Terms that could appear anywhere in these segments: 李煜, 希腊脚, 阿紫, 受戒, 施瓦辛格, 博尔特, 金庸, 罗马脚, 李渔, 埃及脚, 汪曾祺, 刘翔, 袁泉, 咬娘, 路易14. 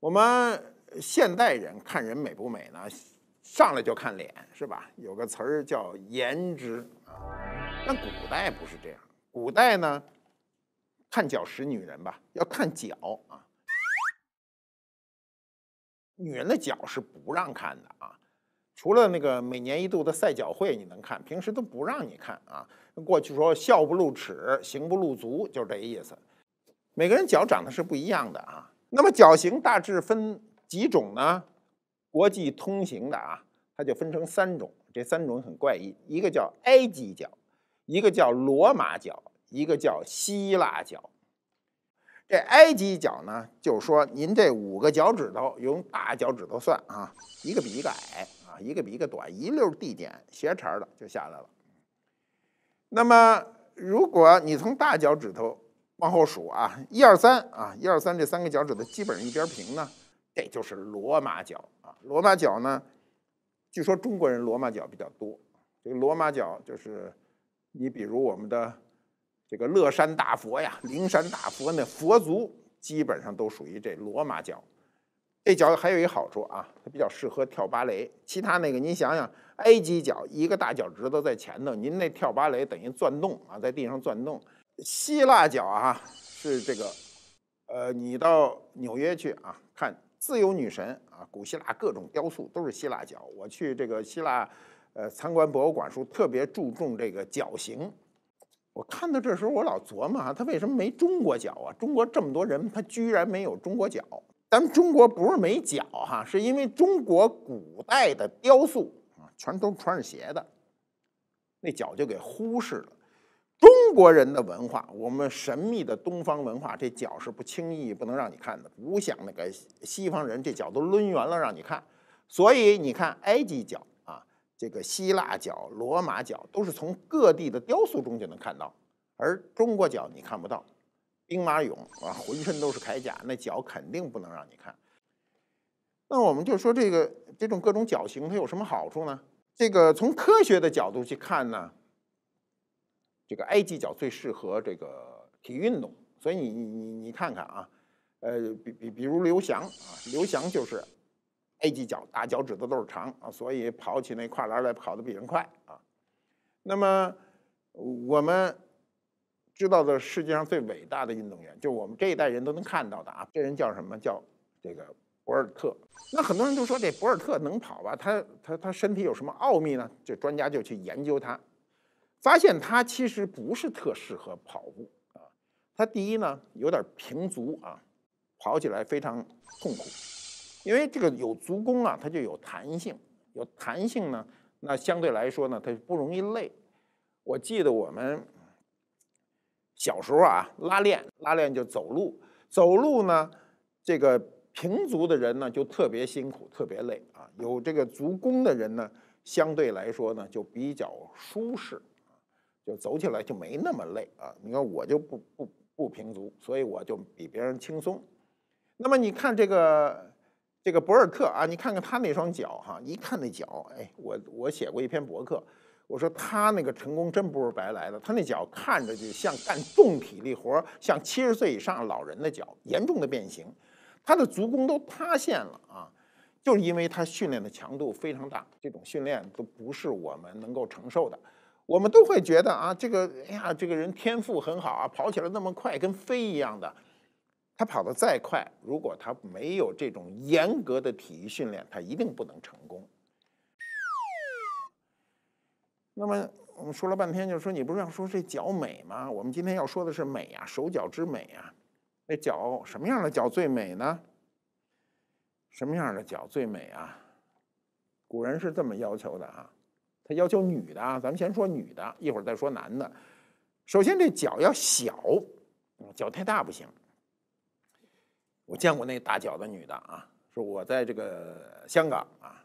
我们现代人看人美不美呢，上来就看脸，是吧？有个词儿叫颜值啊。但古代不是这样，古代呢，看脚识女人吧，要看脚啊。女人的脚是不让看的啊，除了那个每年一度的赛脚会你能看，平时都不让你看啊。过去说笑不露齿，行不露足，就这意思。每个人脚长得是不一样的啊。 那么脚型大致分几种呢？国际通行的啊，它就分成三种。这三种很怪异，一个叫埃及脚，一个叫罗马脚，一个叫希腊脚。这埃及脚呢，就是说您这5个脚趾头用大脚趾头算啊，一个比一个矮啊，一个比一个短，一溜地点斜茬的就下来了。那么如果你从大脚趾头 往后数啊，1、2、3啊，1、2、3这3个脚趾头基本上一边平呢，这就是罗马脚啊。罗马脚呢，据说中国人罗马脚比较多。这个罗马脚就是，你比如我们的这个乐山大佛呀、灵山大佛那佛足，基本上都属于这罗马脚。这脚还有一个好处啊，它比较适合跳芭蕾。其他那个您想想，埃及脚1个大脚趾头在前头，您那跳芭蕾等于转动啊，在地上转动。 希腊脚啊，是这个，你到纽约去啊，看自由女神啊，古希腊各种雕塑都是希腊脚。我去这个希腊，参观博物馆时特别注重这个脚型。我看到这时候，我老琢磨啊，他为什么没中国脚啊？中国这么多人，他居然没有中国脚。咱们中国不是没脚哈，是因为中国古代的雕塑啊，全都穿着鞋的，那脚就给忽视了。 中国人的文化，我们神秘的东方文化，这脚是不轻易不能让你看的，不像那个西方人，这脚都抡圆了让你看。所以你看埃及脚啊，这个希腊脚、罗马脚，都是从各地的雕塑中就能看到，而中国脚你看不到。兵马俑啊，浑身都是铠甲，那脚肯定不能让你看。那我们就说这种各种脚型它有什么好处呢？这个从科学的角度去看呢？ 这个埃及脚最适合这个体育运动，所以你看看啊，比如刘翔啊，刘翔就是埃及脚，大脚趾头都是长啊，所以跑起那跨栏来跑得比人快啊。那么我们知道的世界上最伟大的运动员，就是我们这一代人都能看到的啊，这人叫什么？叫这个博尔特。那很多人都说这博尔特能跑吧？他身体有什么奥秘呢？这专家就去研究他。 发现他其实不是特适合跑步啊，他第一呢有点平足啊，跑起来非常痛苦，因为这个有足弓啊，它就有弹性，有弹性呢，那相对来说呢，它不容易累。我记得我们小时候啊，拉练就走路，走路呢，这个平足的人呢就特别辛苦，特别累啊，有这个足弓的人呢，相对来说呢就比较舒适。 就走起来就没那么累啊！你看我就不平足，所以我就比别人轻松。那么你看这个博尔特啊，你看看他那双脚哈、啊，一看那脚，哎，我写过一篇博客，我说他那个成功真不是白来的，他那脚看着就像干重体力活，像70岁以上老人的脚，严重的变形，他的足弓都塌陷了啊！ 就是因为他训练的强度非常大，这种训练都不是我们能够承受的。 我们都会觉得啊，这个哎呀，这个人天赋很好啊，跑起来那么快，跟飞一样的。他跑得再快，如果他没有这种严格的体育训练，他一定不能成功。那么我们说了半天，就是说你不是要说这脚美吗？我们今天要说的是美啊，手脚之美啊。那脚什么样的脚最美呢？什么样的脚最美啊？古人是这么要求的啊。 他要求女的啊，咱们先说女的，一会儿再说男的。首先，这脚要小，脚太大不行。我见过那大脚的女的啊，说我在这个香港啊，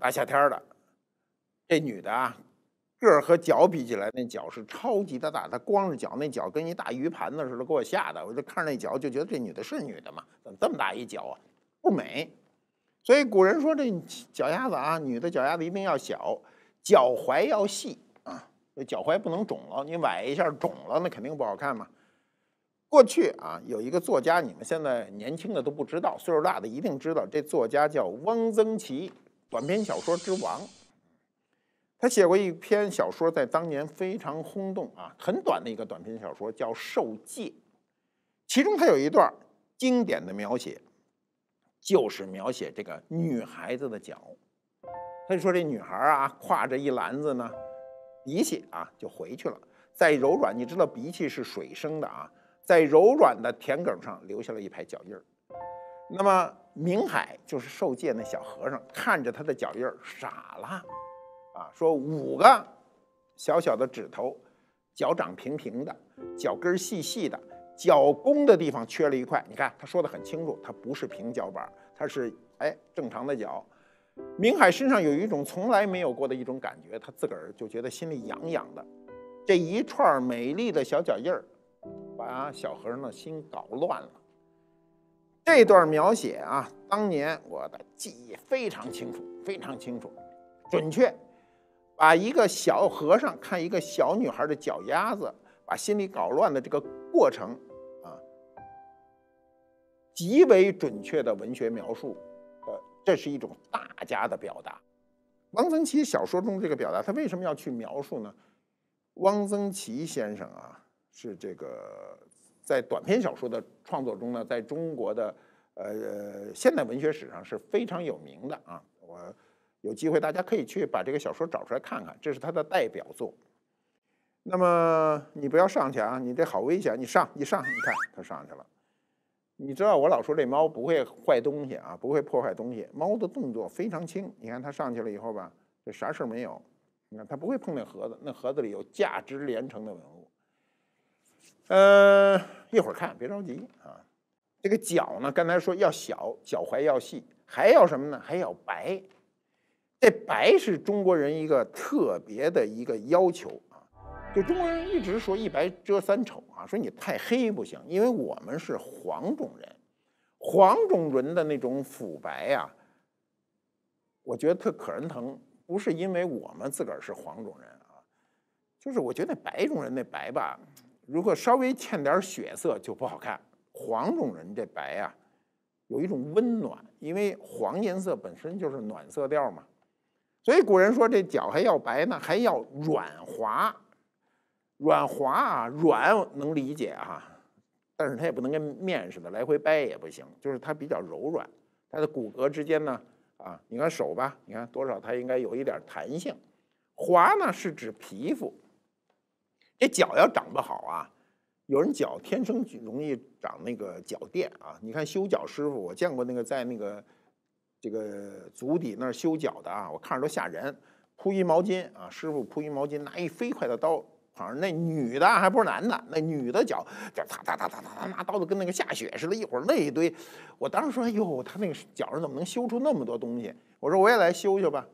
大夏天的，这女的啊，个儿和脚比起来，那脚是超级的大，她光着脚，那脚跟一大鱼盘子似的，给我吓的。我就看那脚，就觉得这女的是女的嘛，怎么这么大一脚啊，不美。 所以古人说，这脚丫子啊，女的脚丫子一定要小，脚踝要细啊，脚踝不能肿了，你崴一下肿了，那肯定不好看嘛。过去啊，有一个作家，你们现在年轻的都不知道，岁数大的一定知道，这作家叫汪曾祺，短篇小说之王。他写过一篇小说，在当年非常轰动啊，很短的一个短篇小说叫《受戒》，其中他有一段经典的描写，就是描写这个女孩子的脚。他就说这女孩啊，挎着一篮子呢鼻涕啊，就回去了，在柔软，你知道鼻涕是水生的啊。 在柔软的田埂上留下了一排脚印儿，那么明海就是受戒那小和尚，看着他的脚印儿傻了，啊，说五个小小的指头，脚掌平平的，脚跟细细的，脚弓的地方缺了一块。你看他说的很清楚，他不是平脚板，他是正常的脚。明海身上有一种从来没有过的一种感觉，他自个儿就觉得心里痒痒的，这一串美丽的小脚印儿。 把小和尚的心搞乱了。这段描写啊，当年我的记忆非常清楚，非常清楚，准确。把一个小和尚看一个小女孩的脚丫子，把心里搞乱的这个过程啊，极为准确的文学描述。这是一种大家的表达。汪曾祺小说中这个表达，他为什么要去描述呢？汪曾祺先生啊。 是这个在短篇小说的创作中呢，在中国的现代文学史上是非常有名的啊。我有机会大家可以去把这个小说找出来看看，这是他的代表作。那么你不要上去啊，你这好危险！你上，你看他上去了。你知道我老说这猫不会坏东西啊，不会破坏东西。猫的动作非常轻，你看它上去了以后吧，这啥事没有。你看它不会碰那盒子，那盒子里有价值连城的文物。 一会儿看，别着急啊。这个脚呢，刚才说要小，脚踝要细，还要什么呢？还要白。这白是中国人一个特别的一个要求啊。就中国人一直说一白遮三丑啊，说你太黑不行，因为我们是黄种人，黄种人的那种腐白啊，我觉得特可人疼，不是因为我们自个儿是黄种人啊，就是我觉得白种人那白吧。 如果稍微欠点血色就不好看。黄种人这白啊，有一种温暖，因为黄颜色本身就是暖色调嘛。所以古人说这脚还要白呢，还要软滑。软滑啊，软能理解啊，但是它也不能跟面似的来回掰也不行，就是它比较柔软，它的骨骼之间呢，啊，你看手吧，你看多少它应该有一点弹性。滑呢是指皮肤。 这脚要长不好啊，有人脚天生容易长那个脚垫啊。你看修脚师傅，我见过那个在那个这个足底那儿修脚的啊，我看着都吓人。铺一毛巾啊，师傅铺一毛巾，拿一飞快的刀，好像那女的还不是男的，那女的脚就哒哒哒，拿刀子跟那个下雪似的，一会儿那一堆。我当时说，哎呦，他那个脚上怎么能修出那么多东西？我说我也来修修吧。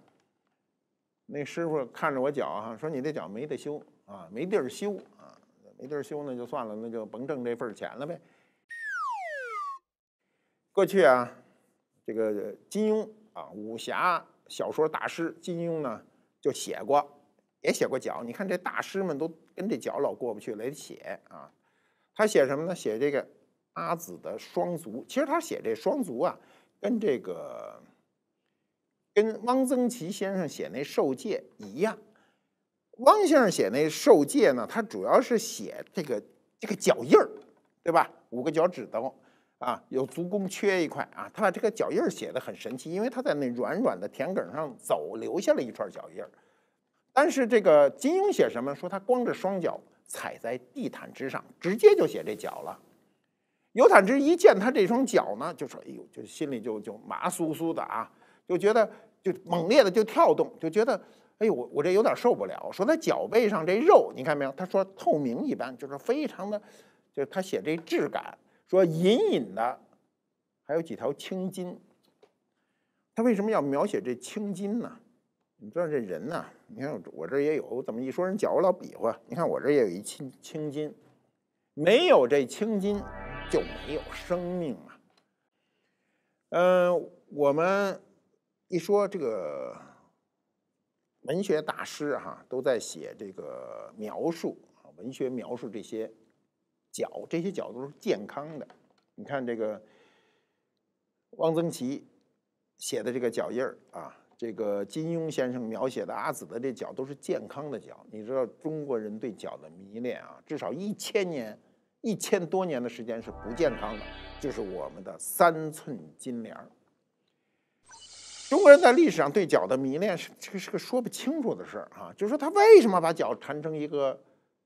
那师傅看着我脚啊，说你这脚没得修。 啊，没地儿修啊，没地儿修那就算了，那就甭挣这份钱了呗。过去啊，这个金庸啊，武侠小说大师金庸呢，就写过，也写过脚。你看这大师们都跟这脚老过不去，来写啊。他写什么呢？写这个阿紫的双足。其实他写这双足啊，跟这个跟汪曾祺先生写那受戒一样。 汪先生写那受戒呢，他主要是写这个脚印儿，对吧？五个脚趾头啊，有足弓缺一块啊，他把这个脚印儿写得很神奇，因为他在那软软的田埂上走，留下了一串脚印儿。但是这个金庸写什么？说他光着双脚踩在地毯之上，直接就写这脚了。游坦之一见他这双脚呢，就说：“哎呦，就心里就麻酥酥的啊，就觉得就猛烈的就跳动，就觉得。” 哎呦，我这有点受不了。说他脚背上这肉，你看没有？他说透明一般，就是非常的，就是他写这质感，说隐隐的，还有几条青筋。他为什么要描写这青筋呢？你知道这人呢、啊？你看我这也有，我怎么一说人脚我老比划？你看我这也有一青筋，没有这青筋就没有生命啊。我们一说这个。 文学大师哈、啊、都在写这个描述啊，文学描述这些角，这些角都是健康的。你看这个汪曾祺写的这个脚印儿啊，这个金庸先生描写的阿紫的这脚都是健康的脚。你知道中国人对脚的迷恋啊，至少1000多年的时间是不健康的，就是我们的3寸金莲。中国人在历史上对脚的迷恋是这个是个说不清楚的事儿啊，就是说他为什么把脚缠成一个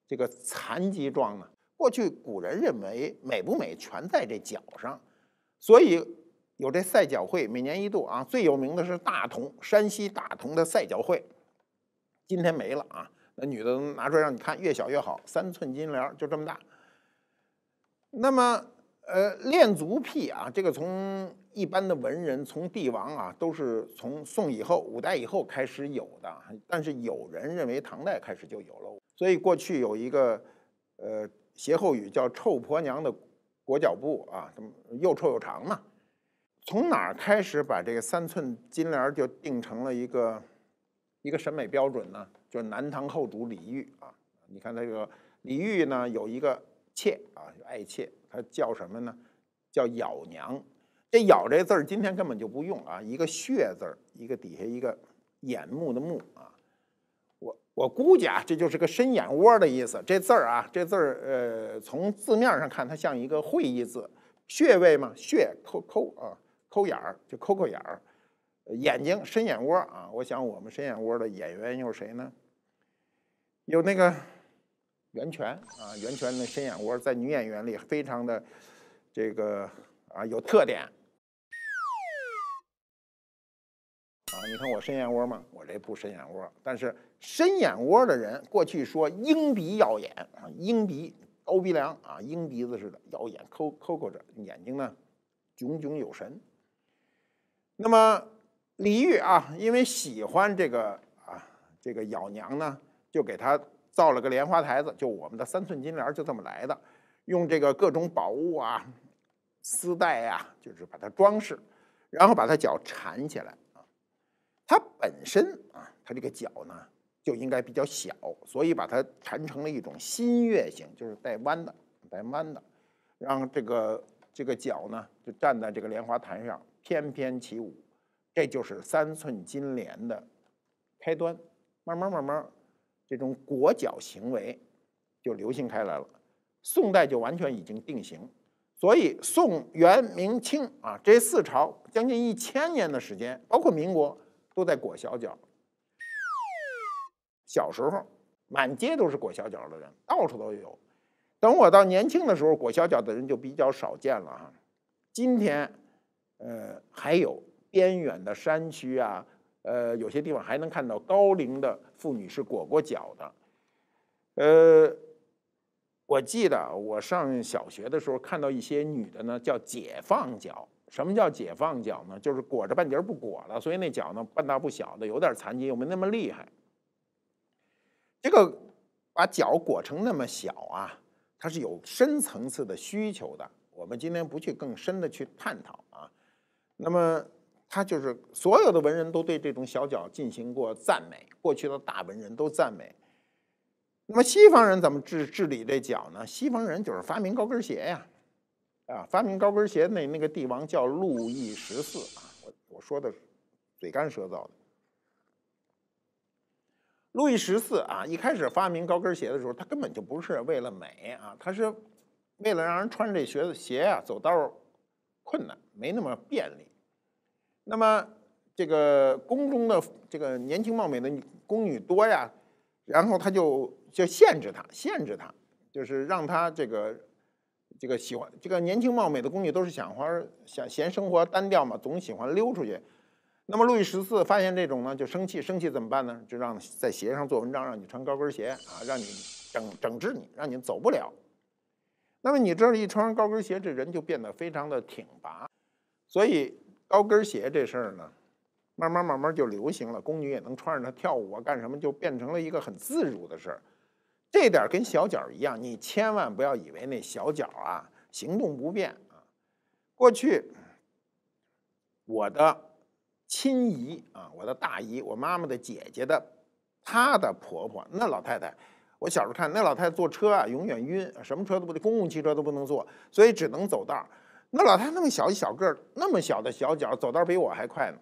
这个残疾状呢？过去古人认为美不美全在这脚上，所以有这赛脚会，每年一度啊。最有名的是大同，山西大同的赛脚会，今天没了啊。那女的拿出来让你看，越小越好，3寸金莲就这么大。那么，恋足癖啊，这个从一般的文人，从帝王啊，都是从宋以后、五代以后开始有的。但是有人认为唐代开始就有了，所以过去有一个歇后语叫“臭婆娘的裹脚布”啊，又臭又长嘛。从哪儿开始把这个3寸金莲就定成了一个审美标准呢？就是南唐后主李煜啊。你看这个李煜呢，有一个妾啊，爱妾，她叫什么呢？叫咬娘。这咬这字儿今天根本就不用啊，一个血字儿，一个底下一个眼目的目啊。我估计啊，这就是个深眼窝的意思。这字儿啊，这字儿从字面上看，它像一个会意字，穴位嘛，穴抠啊，抠眼儿就抠眼儿，眼睛深眼窝啊。我想我们深眼窝的演员有谁呢？有那个。袁泉啊，袁泉的深眼窝在女演员里非常的这个啊有特点啊。你看我深眼窝吗？我这不深眼窝，但是深眼窝的人过去说鹰鼻耀眼啊，鹰鼻高鼻梁啊，鹰鼻子似的耀眼，抠着眼睛呢，炯炯有神。那么李煜啊，因为喜欢这个咬娘呢，就给他。造了个莲花台子，就我们的3寸金莲就这么来的，用这个各种宝物啊、丝带啊，就是把它装饰，然后把它脚缠起来啊。它本身啊，它这个脚呢就应该比较小，所以把它缠成了一种新月形，就是带弯的，让这个脚呢就站在这个莲花台上翩翩起舞，这就是3寸金莲的开端，慢慢。这种裹脚行为就流行开来了，宋代就完全已经定型，所以宋元明清啊这4朝将近1000年的时间，包括民国都在裹小脚。小时候满街都是裹小脚的人，到处都有。等我到年轻的时候，裹小脚的人就比较少见了哈。今天还有边远的山区啊。有些地方还能看到高龄的妇女是裹脚的。我记得我上小学的时候看到一些女的呢叫解放脚。什么叫解放脚呢？就是裹着半截不裹了，所以那脚呢半大不小的，有点残疾又没那么厉害。这个把脚裹成那么小啊，它是有深层次的需求的。我们今天不去更深的去探讨啊。那么。他就是所有的文人都对这种小脚进行过赞美，过去的大文人都赞美。那么西方人怎么治理这脚呢？西方人就是发明高跟鞋呀，发明高跟鞋那个帝王叫路易14啊，我说的嘴干舌燥的。路易14啊，一开始发明高跟鞋的时候，他根本就不是为了美啊，他是为了让人穿这鞋啊走道困难，没那么便利。那么这个宫中的这个年轻貌美的宫女多呀，然后他就限制她，就是让她这个喜欢这个年轻貌美的宫女都是嫌生活单调嘛，总喜欢溜出去。那么路易14发现这种呢就生气怎么办呢？就让在鞋上做文章，让你穿高跟鞋啊，让你整治你，让你走不了。那么你这一穿上高跟鞋，这人就变得非常的挺拔，所以。高跟鞋这事儿呢，慢慢就流行了，宫女也能穿着它跳舞啊，干什么就变成了一个很自如的事儿。这点跟小脚一样，你千万不要以为那小脚啊行动不便啊。过去我的亲姨啊，我的大姨，我妈妈的姐姐的她的婆婆，那老太太，我小时候看那老太太坐车啊，永远晕，什么车都不得，公共汽车都不能坐，所以只能走道。那老太太那么小一小个儿，那么小的小脚，走道比我还快呢，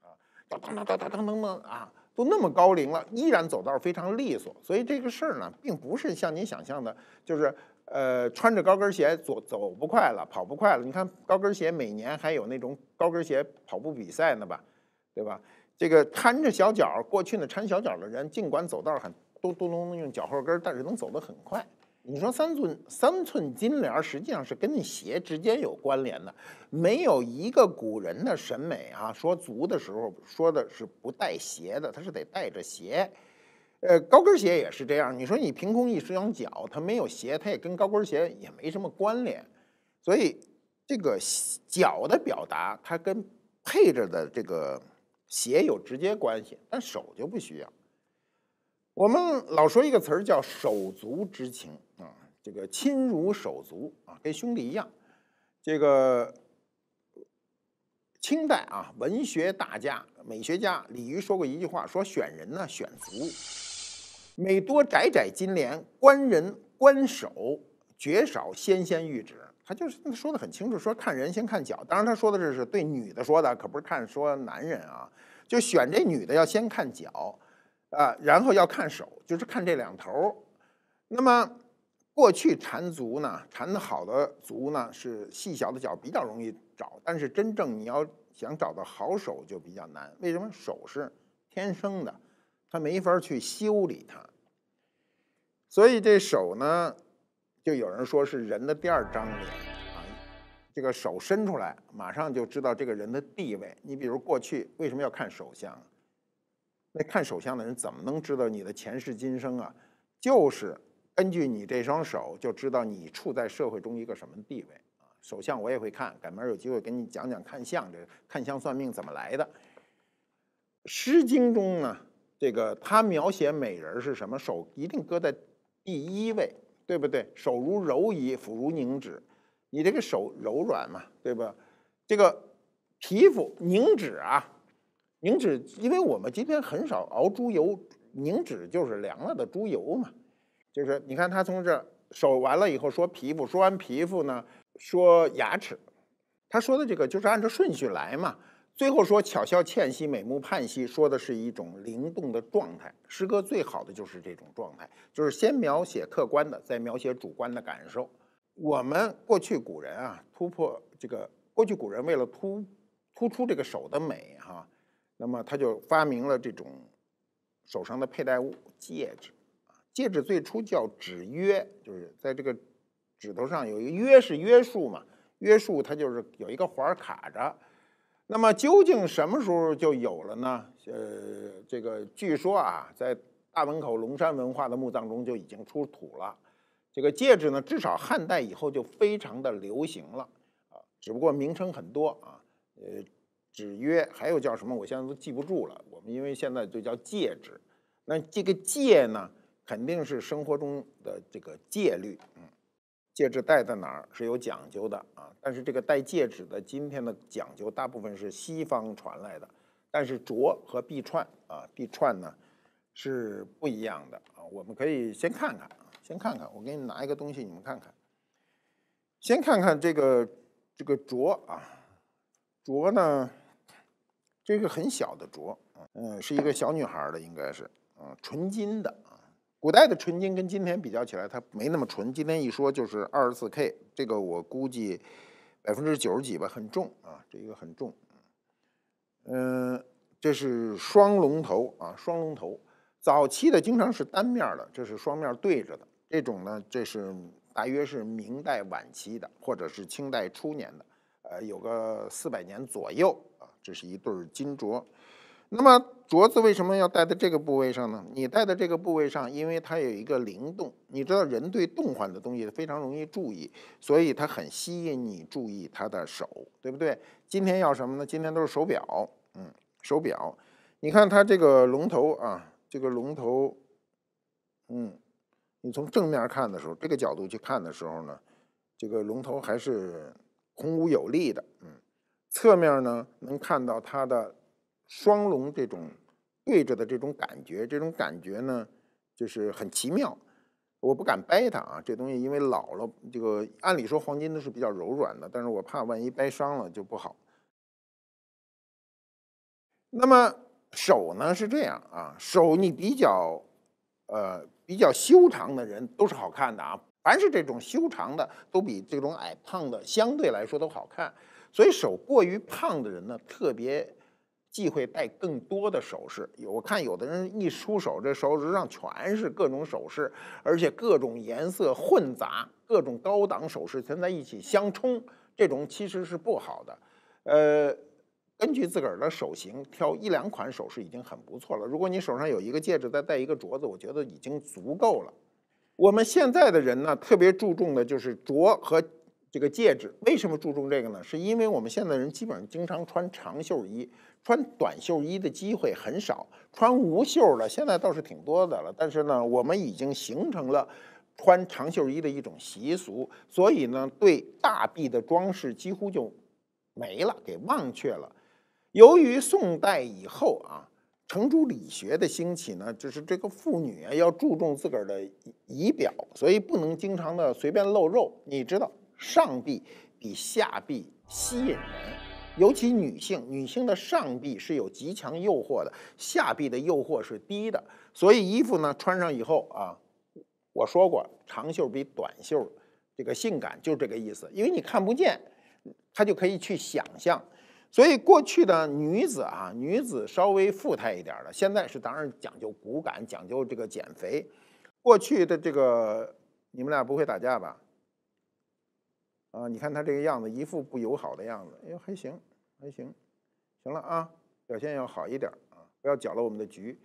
啊，当当当当当当当当啊，都那么高龄了，依然走道非常利索。所以这个事儿呢，并不是像您想象的，就是穿着高跟鞋走不快了，跑不快了。你看高跟鞋每年还有那种高跟鞋跑步比赛呢吧，对吧？这个掺着小脚，过去呢掺小脚的人，尽管走道很都能用脚后跟，但是能走得很快。你说三寸金莲实际上是跟那鞋之间有关联的，没有一个古人的审美啊，说足的时候说的是不带鞋的，它是得带着鞋。高跟鞋也是这样，你说你凭空一双脚，它没有鞋，它也跟高跟鞋也没什么关联。所以这个脚的表达，它跟配着的这个鞋有直接关系，但手就不需要。我们老说一个词儿叫手足之情啊，这个亲如手足啊，跟兄弟一样。这个清代啊，文学大家、美学家李渔说过一句话，说选人呢选足，每多窄金莲，观人观手，绝少纤玉指。他就是说得很清楚，说看人先看脚。当然他说的这是对女的说的，可不是看说男人啊。就选这女的要先看脚啊，然后要看手，就是看这两头。那么过去缠足呢，缠得好的足呢是细小的脚比较容易找，但是真正你要想找到好手就比较难。为什么？手是天生的，他没法去修理它。所以这手呢，就有人说是人的第二张脸啊，这个手伸出来，马上就知道这个人的地位。你比如过去为什么要看手相？那看手相的人怎么能知道你的前世今生啊？就是根据你这双手，就知道你处在社会中一个什么地位啊。手相我也会看，赶明儿有机会给你讲讲看相，这看相算命怎么来的。《诗经》中呢，这个他描写美人是什么？手一定搁在第一位。对不对？手如柔夷，抚如凝脂。你这个手柔软嘛，对吧？这个皮肤凝脂啊，凝脂，因为我们今天很少熬猪油，凝脂就是凉了的猪油嘛。就是你看他从这手完了以后说皮肤，说完皮肤呢，说牙齿。他说的这个就是按照顺序来嘛。最后说巧笑倩兮，美目盼兮，说的是一种灵动的状态。诗歌最好的就是这种状态，就是先描写客观的，再描写主观的感受。我们过去古人啊，突破这个过去古人为了突出这个手的美哈，那么他就发明了这种手上的佩戴物戒指。戒指最初叫指约，就是在这个指头上有一个约，是约束嘛，约束它就是有一个环卡着。那么究竟什么时候就有了呢？这个据说啊，在大汶口龙山文化的墓葬中就已经出土了。这个戒指呢，至少汉代以后就非常的流行了啊，只不过名称很多啊，指约还有叫什么，我现在都记不住了。我们因为现在就叫戒指，那这个戒呢，肯定是生活中的这个戒律，嗯。戒指戴在哪儿是有讲究的啊，但是这个戴戒指的今天的讲究大部分是西方传来的，但是镯和臂串啊，臂串呢是不一样的啊。我们可以先看看，我给你拿一个东西，你们看看，先看看这个镯啊，镯呢，这个很小的镯，是一个小女孩的，应该是纯金的。古代的纯金跟今天比较起来，它没那么纯。今天一说就是24K， 这个我估计90%几吧，很重啊，这一个很重。这是双龙头啊，双龙头。早期的经常是单面的，这是双面对着的。这种呢，这是大约是明代晚期的，或者是清代初年的，有个400年左右啊。这是一对金镯。那么镯子为什么要戴在这个部位上呢？你戴在这个部位上，因为它有一个灵动。你知道人对动换的东西非常容易注意，所以它很吸引你注意它的手，对不对？今天要什么呢？今天都是手表，手表。你看它这个龙头啊，这个龙头，你从正面看的时候，这个角度去看的时候呢，这个龙头还是孔武有力的，侧面呢能看到它的双龙这种对着的这种感觉，呢就是很奇妙。我不敢掰它啊，这东西因为老了，这个按理说黄金都是比较柔软的，但是我怕万一掰伤了就不好。那么手呢是这样啊，手你比较修长的人都是好看的啊，凡是这种修长的都比这种矮胖的相对来说都好看，所以手过于胖的人呢特别忌讳戴更多的首饰，我看有的人一出手，这手指上全是各种首饰，而且各种颜色混杂，各种高档首饰全在一起相冲，这种其实是不好的。根据自个儿的手型挑一两款首饰已经很不错了。如果你手上有一个戒指，再戴一个镯子，我觉得已经足够了。我们现在的人呢，特别注重的就是镯和这个戒指，为什么注重这个呢？是因为我们现在人基本上经常穿长袖衣，穿短袖衣的机会很少，穿无袖的现在倒是挺多的了。但是呢，我们已经形成了穿长袖衣的一种习俗，所以呢，对大臂的装饰几乎就没了，给忘却了。由于宋代以后啊，程朱理学的兴起呢，就是这个妇女啊要注重自个儿的仪表，所以不能经常的随便露肉，你知道。上臂比下臂吸引人，尤其女性，女性的上臂是有极强诱惑的，下臂的诱惑是低的。所以衣服呢穿上以后啊，我说过长袖比短袖这个性感，就这个意思，因为你看不见，它就可以去想象。所以过去的女子啊，女子稍微富态一点的，现在是当然讲究骨感，讲究这个减肥。过去的这个，你们俩不会打架吧？啊，你看他这个样子，一副不友好的样子。哎呦，还行，还行，行了啊，表现要好一点啊，不要搅了我们的局。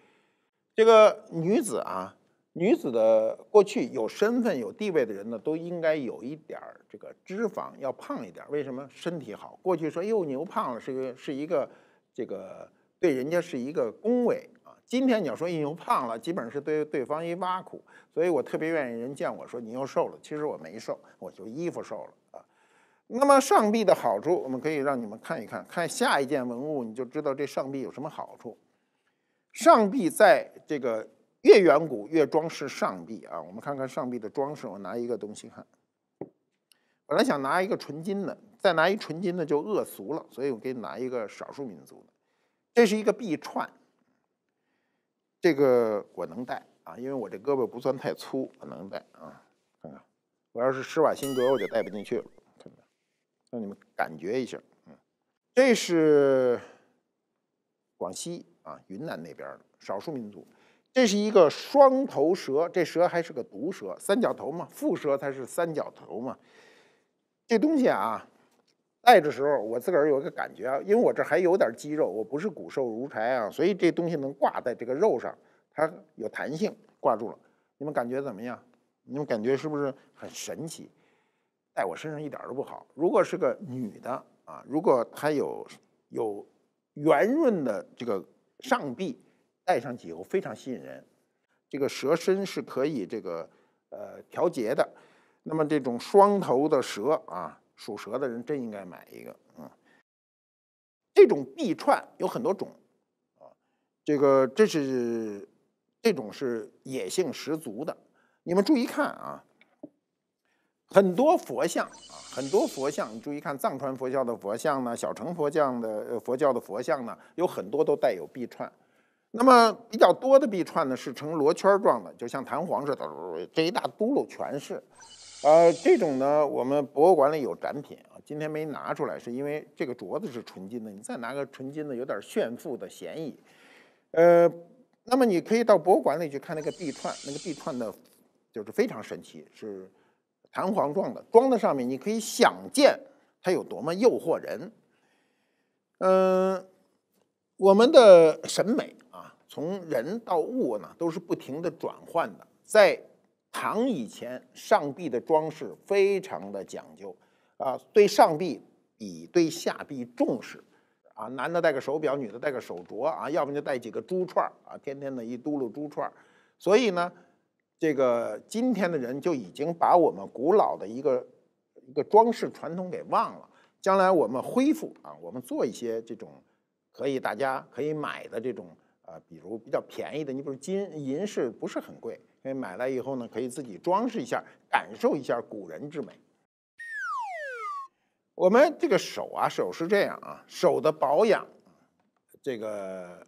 这个女子啊，女子的过去有身份、有地位的人呢，都应该有一点这个脂肪，要胖一点。为什么？身体好。过去说，哎呦，牛胖了是一个这个对人家是一个恭维啊。今天你要说一牛胖了，基本上是对对方一挖苦。所以我特别愿意人见我说你又瘦了，其实我没瘦，我就衣服瘦了。那么上臂的好处，我们可以让你们看一看，看下一件文物你就知道这上臂有什么好处。上臂在这个越远古越装饰上臂啊，我们看看上臂的装饰。我拿一个东西看，本来想拿一个纯金的，再拿一纯金的就恶俗了，所以我给你拿一个少数民族的。这是一个臂串，这个我能戴啊，因为我这胳膊不算太粗，我能戴啊。看看，我要是施瓦辛格我就戴不进去了。让你们感觉一下，这是广西啊、云南那边的少数民族。这是一个双头蛇，这蛇还是个毒蛇，三角头嘛，蝮蛇才是三角头嘛。这东西啊，戴的时候我自个儿有一个感觉啊，因为我这还有点肌肉，我不是骨瘦如柴啊，所以这东西能挂在这个肉上，它有弹性，挂住了。你们感觉怎么样？你们感觉是不是很神奇？在我身上一点都不好。如果是个女的啊，如果她有圆润的这个上臂，戴上去以后非常吸引人。这个蛇身是可以这个调节的。那么这种双头的蛇啊，属蛇的人真应该买一个啊。这种臂串有很多种啊，这种是野性十足的。你们注意看啊。很多佛像，你注意看藏传佛教的佛像呢，小乘佛教的佛像呢，有很多都带有臂串。那么比较多的臂串呢，是呈罗圈状的，就像弹簧似的，这一大嘟噜全是。这种呢，我们博物馆里有展品啊，今天没拿出来，是因为这个镯子是纯金的，你再拿个纯金的，有点炫富的嫌疑。那么你可以到博物馆里去看那个臂串，那个臂串的，就是非常神奇，是。弹簧状的，装在上面，你可以想见它有多么诱惑人。我们的审美啊，从人到物呢，都是不停的转换的。在唐以前，上臂的装饰非常的讲究啊，对上臂比对下臂重视啊，男的戴个手表，女的戴个手镯啊，要不然就戴几个珠串啊，天天的一嘟噜珠串。所以呢。这个今天的人就已经把我们古老的一个装饰传统给忘了。将来我们恢复啊，我们做一些这种大家可以买的这种比如比较便宜的，你比如金银饰不是很贵，因为买来以后呢，可以自己装饰一下，感受一下古人之美。我们这个手啊，手是这样啊，手的保养，这个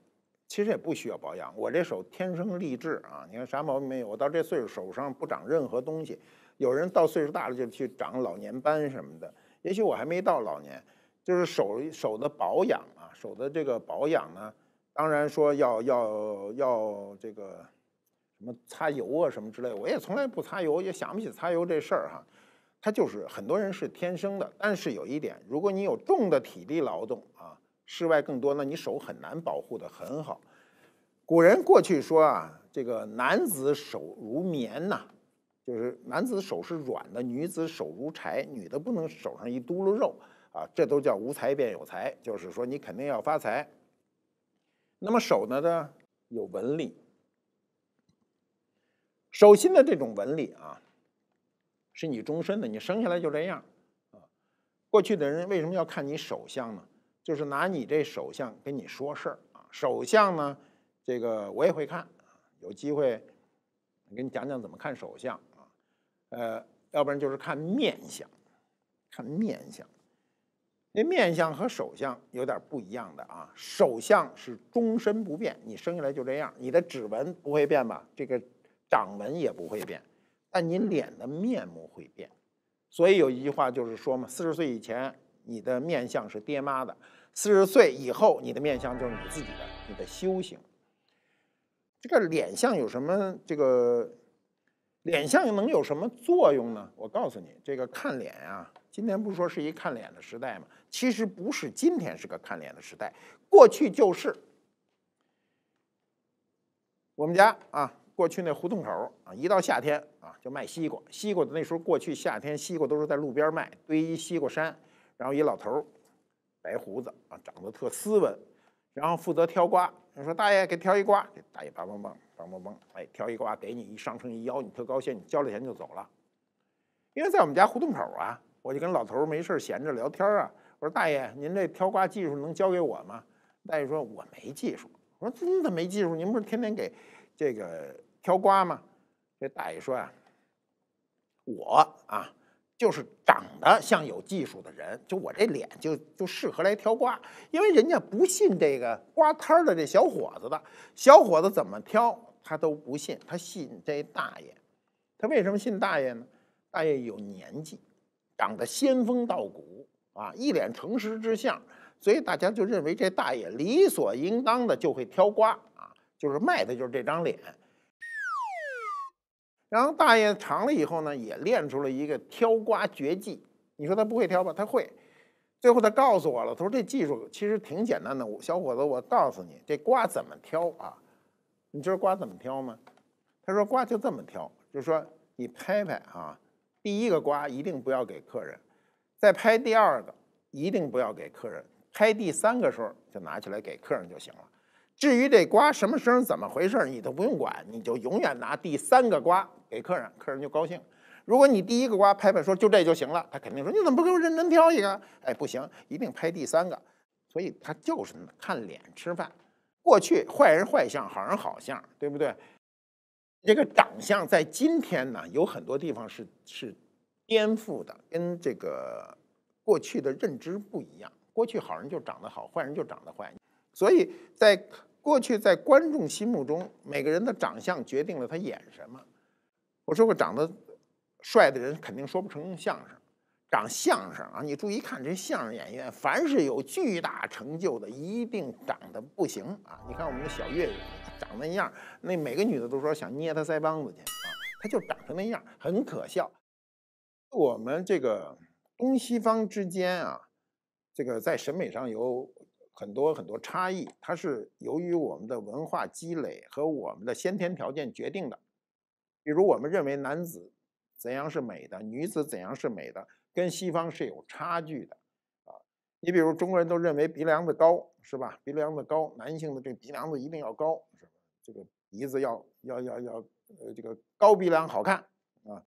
其实也不需要保养。我这手天生丽质啊，你看啥毛病没有？我到这岁数手上不长任何东西。有人到岁数大了就去长老年斑什么的，也许我还没到老年。就是手的保养啊，手的这个保养呢，当然说要这个什么擦油啊什么之类的，我也从来不擦油，也想不起擦油这事儿哈。它就是很多人是天生的，但是有一点，如果你有重的体力劳动啊，室外更多，那你手很难保护的很好。古人过去说啊，这个男子手如棉呐，就是男子手是软的，女子手如柴，女的不能手上一嘟噜肉啊，这都叫无财便有财，就是说你肯定要发财。那么手呢有纹理，手心的这种纹理啊，是你终身的，你生下来就这样啊。过去的人为什么要看你手相呢？就是拿你这手相跟你说事儿啊。手相呢，这个我也会看，有机会给你讲讲怎么看手相啊。要不然就是看面相，看面相。那面相和手相有点不一样的啊。手相是终身不变，你生下来就这样，你的指纹不会变吧？这个掌纹也不会变。但你脸的面目会变，所以有一句话就是说嘛，40岁以前你的面相是爹妈的，40岁以后你的面相就是你自己的，你的修行。这个脸相有什么？这个脸相能有什么作用呢？我告诉你，这个看脸啊，今天不是说是一看脸的时代吗？其实不是，今天是个看脸的时代，过去就是。我们家啊。过去那胡同口啊，一到夏天啊，就卖西瓜。西瓜的那时候，过去夏天西瓜都是在路边卖，堆一西瓜山。然后一老头，白胡子啊，长得特斯文，然后负责挑瓜。你说大爷给挑一瓜，这大爷梆梆梆梆梆梆，哎，挑一瓜给你，一上秤一腰，你特高兴，你交了钱就走了。因为在我们家胡同口啊，我就跟老头没事闲着聊天啊，我说大爷，您这挑瓜技术能教给我吗？大爷说我没技术。我说您怎么没技术？您不是天天给这个挑瓜嘛，这大爷说啊，我啊就是长得像有技术的人，就我这脸就适合来挑瓜，因为人家不信这个瓜摊的这小伙子的，小伙子怎么挑他都不信，他信这大爷。他为什么信大爷呢？大爷有年纪，长得仙风道骨啊，一脸诚实之相，所以大家就认为这大爷理所应当的就会挑瓜啊，就是卖的就是这张脸。然后大爷尝了以后呢，也练出了一个挑瓜绝技。你说他不会挑吧？他会。最后他告诉我了，他说这技术其实挺简单的。小伙子，我告诉你，这瓜怎么挑啊？你知道瓜怎么挑吗？他说瓜就这么挑，就说你拍拍啊，第一个瓜一定不要给客人，再拍第二个一定不要给客人，拍第三个时候就拿起来给客人就行了。至于这瓜什么声怎么回事你都不用管，你就永远拿第三个瓜给客人，客人就高兴。如果你第一个瓜拍拍说就这就行了，他肯定说你怎么不给我认真挑一个？哎，不行，一定拍第三个。所以他就是看脸吃饭。过去坏人坏相，好人好相，对不对？这个长相在今天呢，有很多地方是颠覆的，跟这个过去的认知不一样。过去好人就长得好，坏人就长得坏。所以在过去，在观众心目中，每个人的长相决定了他演什么。我说过，长得帅的人肯定说不成相声，长相声啊，你注意看这相声演员，凡是有巨大成就的，一定长得不行啊。你看我们的小岳岳长那样，那每个女的都说想捏他腮帮子去啊，他就长成那样，很可笑。我们这个东西方之间啊，这个在审美上有很多差异，它是由于我们的文化积累和我们的先天条件决定的。比如我们认为男子怎样是美的，女子怎样是美的，跟西方是有差距的啊。你比如中国人都认为鼻梁子高，是吧？鼻梁子高，男性的这鼻梁子一定要高，是吧？这个鼻子要这个高鼻梁好看啊。